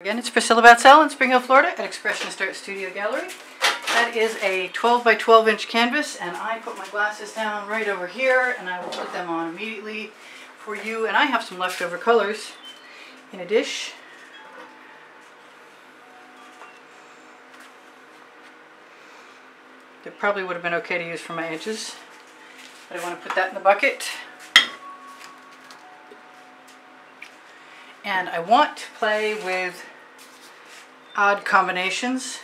Again, it's Priscilla Batzell in Spring Hill, Florida at Expressionist Art Studio Gallery. That is a 12 by 12 inch canvas, and I put my glasses down right over here, and I will put them on immediately for you. And I have some leftover colors in a dish. That probably would have been okay to use for my edges, but I want to put that in the bucket. And I want to play with odd combinations.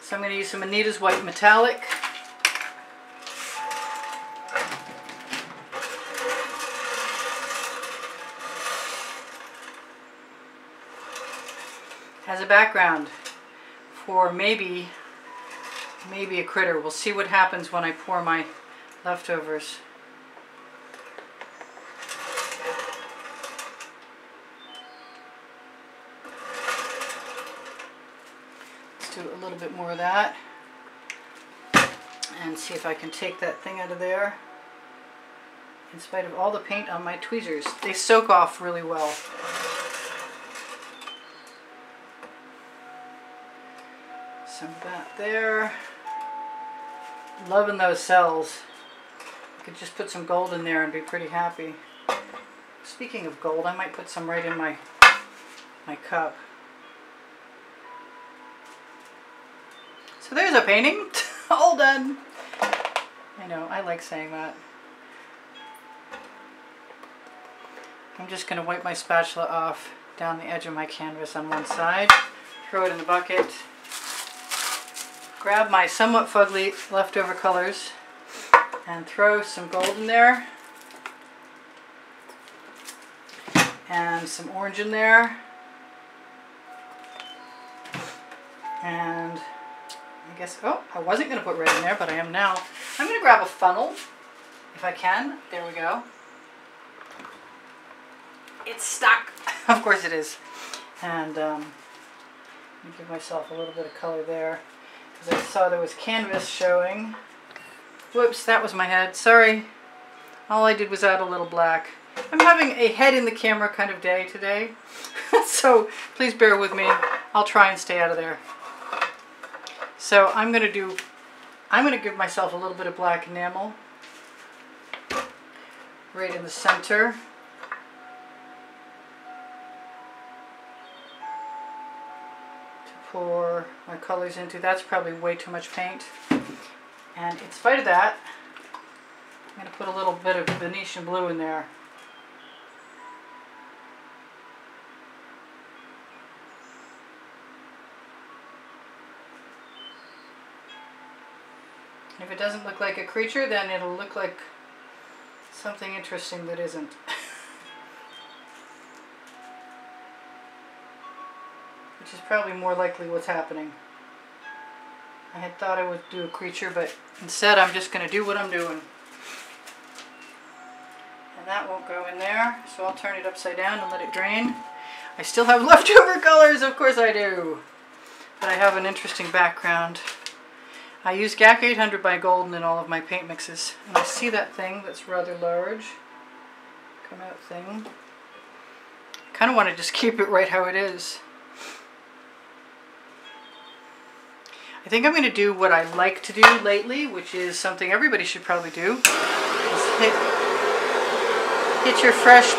So I'm going to use some Anita's White Metallic. As a background for maybe a critter. We'll see what happens when I pour my leftovers. Do a little bit more of that and see if I can take that thing out of there. In spite of all the paint on my tweezers, they soak off really well. Some of that there. Loving those cells. I could just put some gold in there and be pretty happy. Speaking of gold, I might put some right in my cup. So there's a painting, all done. I know, I like saying that. I'm just going to wipe my spatula off down the edge of my canvas on one side, throw it in the bucket, grab my somewhat fugly leftover colors, and throw some gold in there, and some orange in there, and I guess, oh, I wasn't going to put red in there, but I am now. I'm going to grab a funnel, if I can. There we go. It's stuck. Of course it is. And let me give myself a little bit of color there, because I saw there was canvas showing. Whoops, that was my head. Sorry. All I did was add a little black. I'm having a head in the camera kind of day today, so please bear with me. I'll try and stay out of there. So I'm going to give myself a little bit of black enamel right in the center. To pour my colors into. That's probably way too much paint. And in spite of that, I'm going to put a little bit of Venetian blue in there. If it doesn't look like a creature, then it'll look like something interesting that isn't. Which is probably more likely what's happening. I had thought I would do a creature, but instead I'm just going to do what I'm doing. And that won't go in there, so I'll turn it upside down and let it drain. I still have leftover colors, of course I do. But I have an interesting background. I use GAC 800 by Golden in all of my paint mixes. And I see that thing that's rather large, come out thing. I kind of want to just keep it right how it is. I think I'm going to do what I like to do lately, which is something everybody should probably do. Just hit your fresh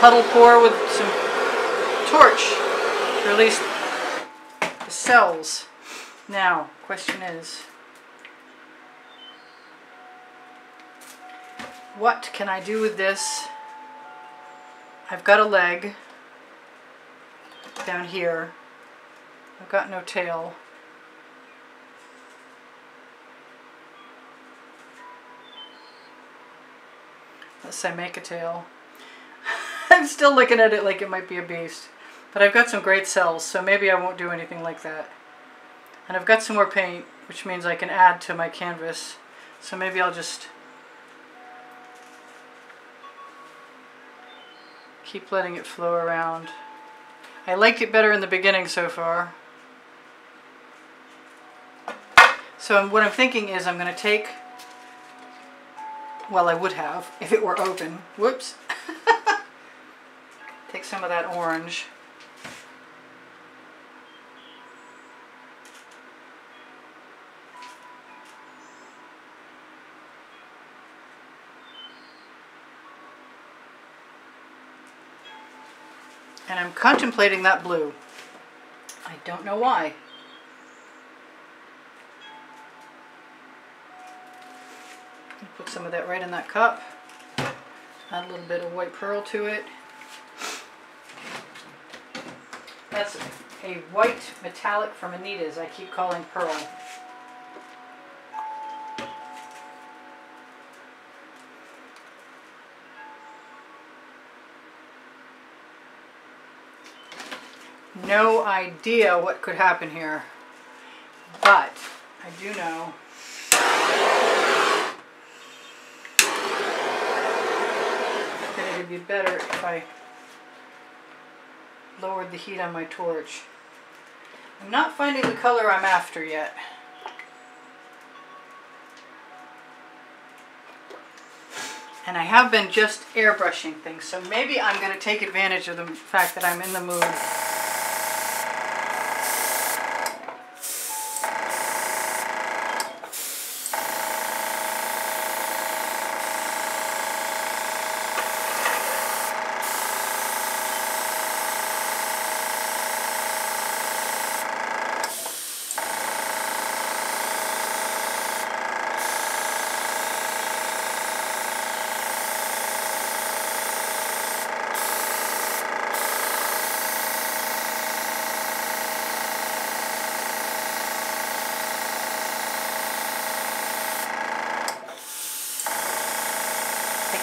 puddle pour with some torch to release the cells. Now, question is, what can I do with this? I've got a leg down here. I've got no tail. Unless I make a tail. I'm still looking at it like it might be a beast. But I've got some great cells, so maybe I won't do anything like that. And I've got some more paint, which means I can add to my canvas. So maybe I'll just keep letting it flow around. I liked it better in the beginning so far. So what I'm thinking is I'm going to take, well, I would have if it were open. Whoops. Take some of that orange And I'm contemplating that blue. I don't know why. Put some of that right in that cup. Add a little bit of white pearl to it. That's a white metallic from Anita's. I keep calling pearl. No idea what could happen here, but I do know that it would be better if I lowered the heat on my torch. I'm not finding the color I'm after yet. And I have been just airbrushing things, so maybe I'm going to take advantage of the fact that I'm in the mood.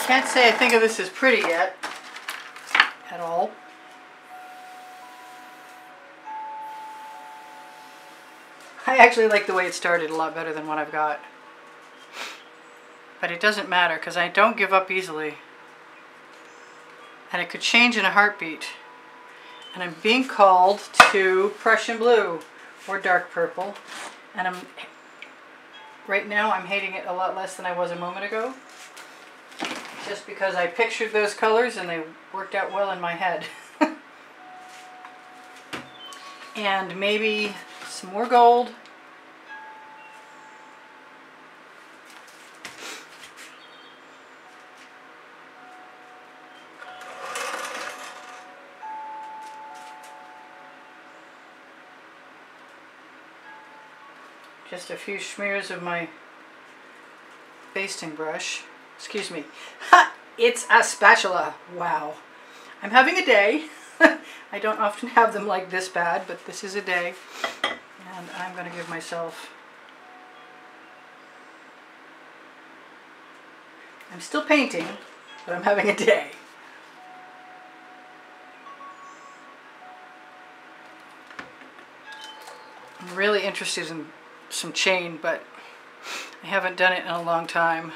Can't say I think of this as pretty yet, at all. I actually like the way it started a lot better than what I've got. But it doesn't matter because I don't give up easily. And it could change in a heartbeat. And I'm being called to Prussian blue or dark purple. And I'm right now I'm hating it a lot less than I was a moment ago. Just because I pictured those colors and they worked out well in my head. And maybe some more gold. Just a few smears of my basting brush. Excuse me. Ha! It's a spatula. Wow. I'm having a day. I don't often have them like this bad, but this is a day. And I'm going to give myself... I'm still painting, but I'm having a day. I'm really interested in some chain, but I haven't done it in a long time.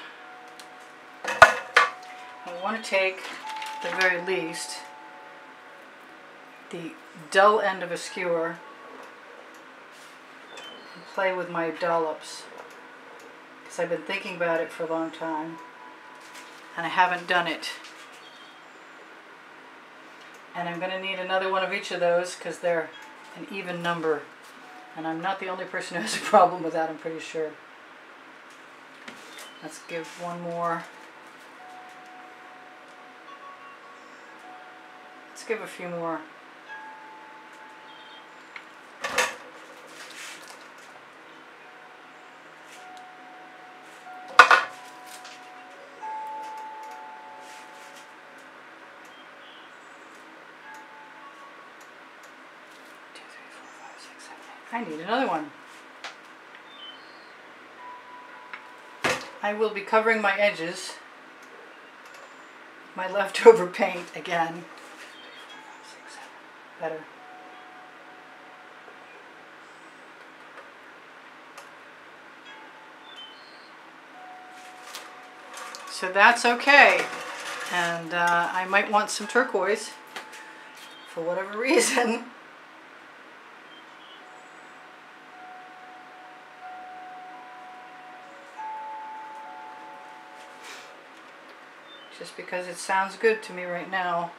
I want to take, at the very least, the dull end of a skewer and play with my dollops, because I've been thinking about it for a long time and I haven't done it. And I'm going to need another one of each of those because they're an even number, and I'm not the only person who has a problem with that, I'm pretty sure. Let's give one more. Let's give a few more. I need another one. I will be covering my edges with my leftover paint again. Better. So that's okay, and I might want some turquoise for whatever reason. Just because it sounds good to me right now.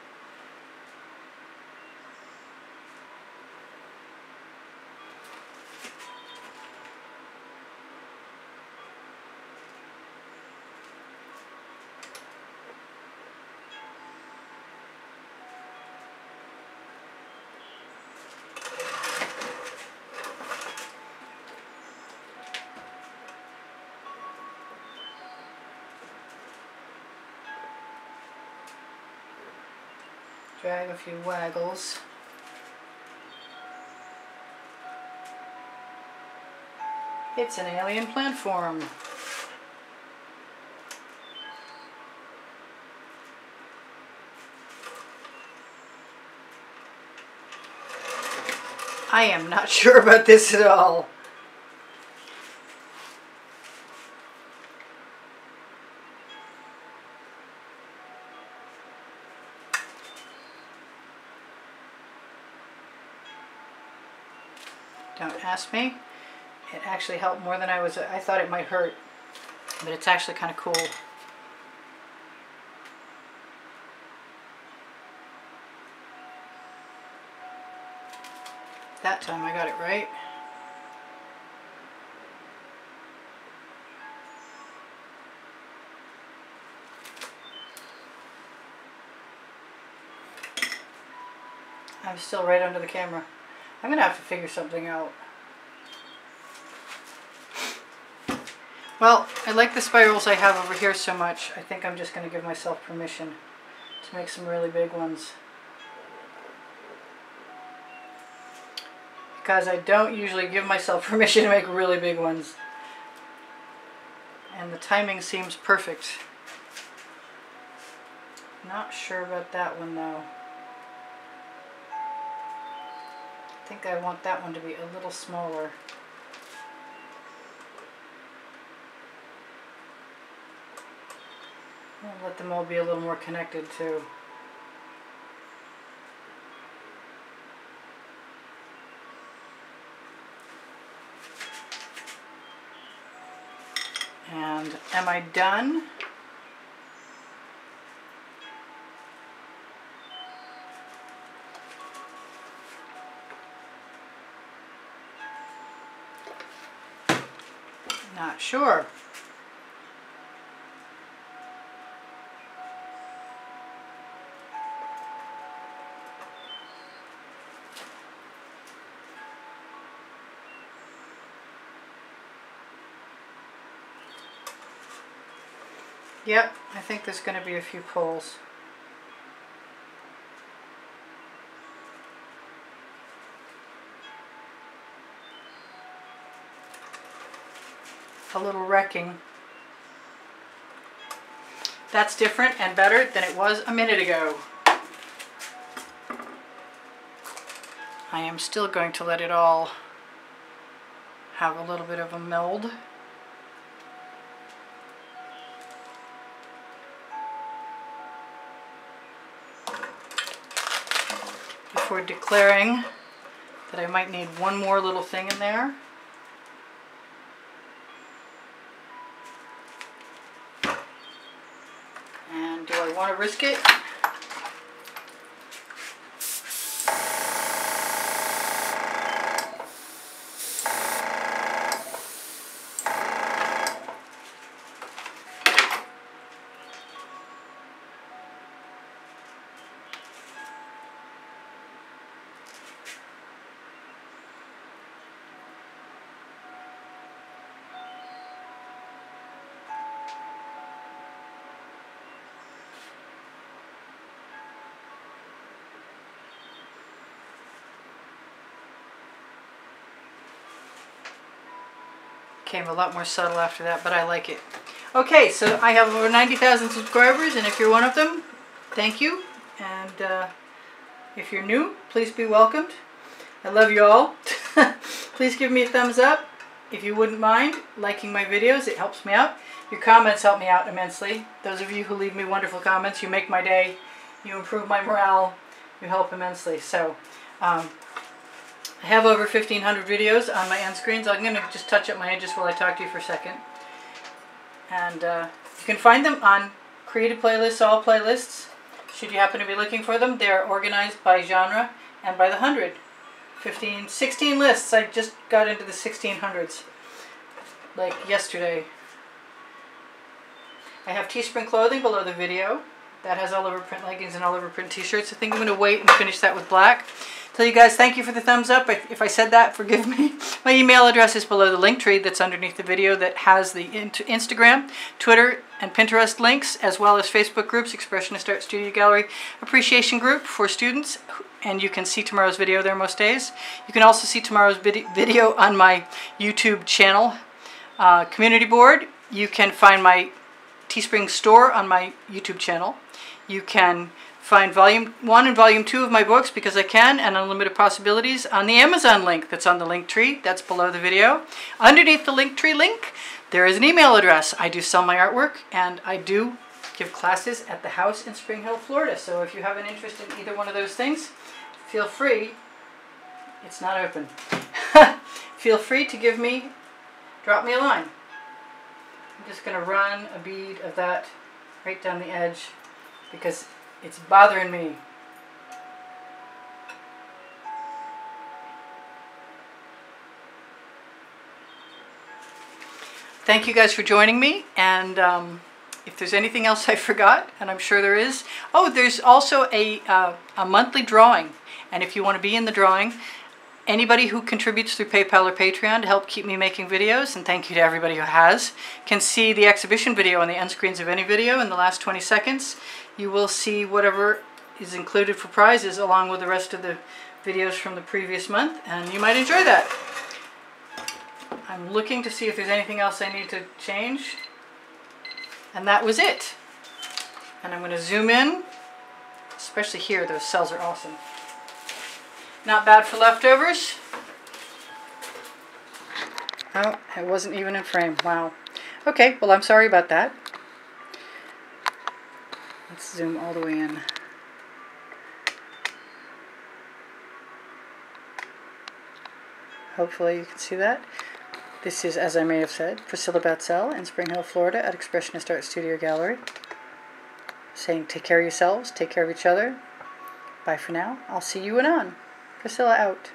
drag a few waggles. It's an alien plant form. I am not sure about this at all. Don't ask me. It actually helped more than I thought it might hurt, but it's actually kind of cool. That time I got it right. I'm still right under the camera. I'm gonna have to figure something out. Well, I like the spirals I have over here so much, I think I'm just going to give myself permission to make some really big ones. Because I don't usually give myself permission to make really big ones. And the timing seems perfect. Not sure about that one though. I think I want that one to be a little smaller. I'll let them all be a little more connected too. And am I done? Not sure. Yep, I think there's going to be a few pulls. A little wrecking. That's different and better than it was a minute ago. I am still going to let it all have a little bit of a meld. Before declaring that I might need one more little thing in there. And do I want to risk it? Became a lot more subtle after that, but I like it. Okay, so I have over 90,000 subscribers, and if you're one of them, thank you. And if you're new, please be welcomed. I love you all. Please give me a thumbs up if you wouldn't mind liking my videos. It helps me out. Your comments help me out immensely. Those of you who leave me wonderful comments, you make my day, you improve my morale, you help immensely. So I have over 1,500 videos on my end screens. I'm going to just touch up my edges while I talk to you for a second. And you can find them on Creative Playlists, all playlists, should you happen to be looking for them. They're organized by genre and by the 100. 16 lists. I just got into the 1600s, like yesterday. I have Teespring clothing below the video. That has all over print leggings and all over print t-shirts. I think I'm going to wait and finish that with black. So you guys, thank you for the thumbs up. If I said that, forgive me. My email address is below the Linktree that's underneath the video that has the Instagram, Twitter, and Pinterest links, as well as Facebook groups, Expressionist Art Studio Gallery Appreciation Group for students, and you can see tomorrow's video there most days. You can also see tomorrow's video on my YouTube channel, community board. You can find my Teespring store on my YouTube channel. You can find Volume 1 and Volume 2 of my books, Because I Can and Unlimited Possibilities, on the Amazon link that's on the Linktree. That's below the video. Underneath the Linktree link, there is an email address. I do sell my artwork, and I do give classes at the house in Spring Hill, Florida. So if you have an interest in either one of those things, feel free. It's not open. Feel free to drop me a line. I'm just going to run a bead of that right down the edge because it's bothering me. Thank you guys for joining me, and if there's anything else I forgot, and I'm sure there is, oh, there's also a monthly drawing, and if you want to be in the drawing, anybody who contributes through PayPal or Patreon to help keep me making videos, and thank you to everybody who has, can see the exhibition video on the end screens of any video in the last 20 seconds. You will see whatever is included for prizes along with the rest of the videos from the previous month, and you might enjoy that. I'm looking to see if there's anything else I need to change. And that was it. And I'm going to zoom in, especially here. Those cells are awesome. Not bad for leftovers. Oh, it wasn't even in frame. Wow. Okay, well, I'm sorry about that. Let's zoom all the way in. Hopefully you can see that. This is, as I may have said, Priscilla Batzell in Spring Hill, Florida at Expressionist Art Studio Gallery, saying take care of yourselves, take care of each other. Bye for now. I'll see you anon. Priscilla out.